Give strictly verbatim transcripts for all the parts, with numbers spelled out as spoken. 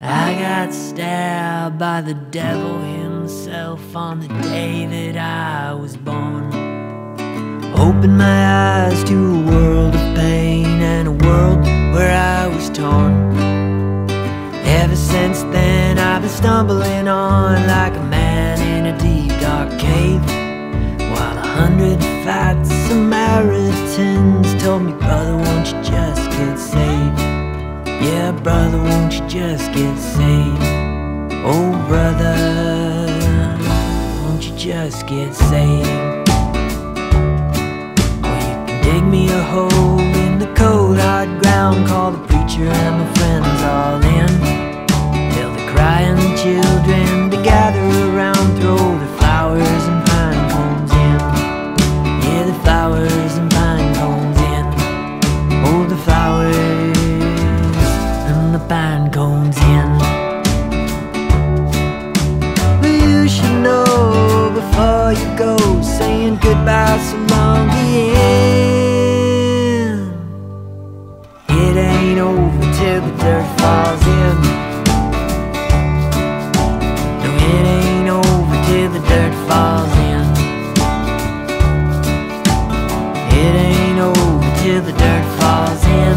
I got stabbed by the devil himself on the day that I was born. Opened my eyes to a world of pain and a world where I was torn. Ever since then I've been stumbling on like a man in a deep dark cave, while a hundred fat Samaritans told me, "Brother, won't you just get saved? Yeah, brother, won't you just get saved? Oh, brother, won't you just get saved?" Well, you can dig me a hole in the cold, hard ground, call the preacher and my friends all in. Tell the crying children to gather around, throw the flowers and pine cones in. Yeah, the flowers and pine cones in. Oh, the flowers the pine cones in. You should know before you go, saying goodbye so long the end. It ain't over till the dirt falls in. No, it ain't over till the dirt falls in. It ain't over till the dirt falls in.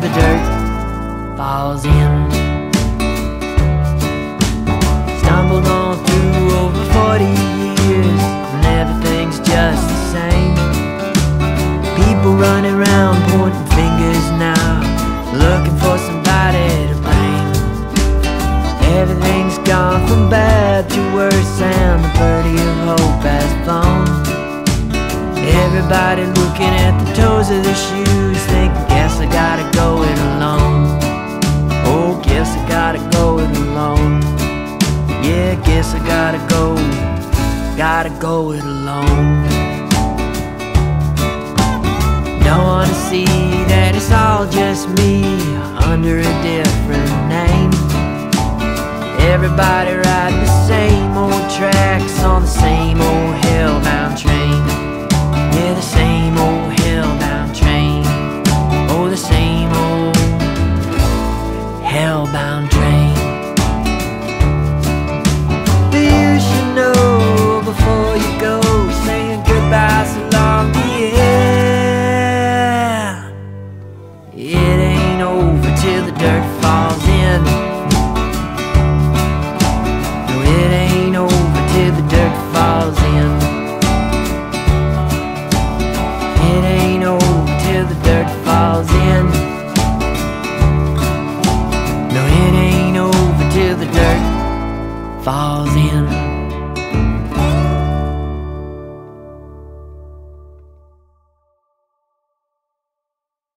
The dirt falls in. Stumbled on through over forty years, and everything's just the same. People running around pointing fingers now, looking for somebody to blame. Everything's gone from bad to worse, and the birdie of hope has flown. Everybody looking at the toes of their shoes, thinking, guess I gotta go it alone. Oh, guess I gotta go it alone. Yeah, guess I gotta go, gotta go it alone. Don't wanna see that it's all just me, under a different name. Everybody riding the same old tracks on the same old hellbound train. Yeah, the same old hellbound train. Oh, the same old hellbound train. You should know before you go, saying goodbye so long, yeah. It ain't over till the dirt falls in. No, it ain't over till the dirt falls in. Falls in. No, it ain't over till the dirt falls in.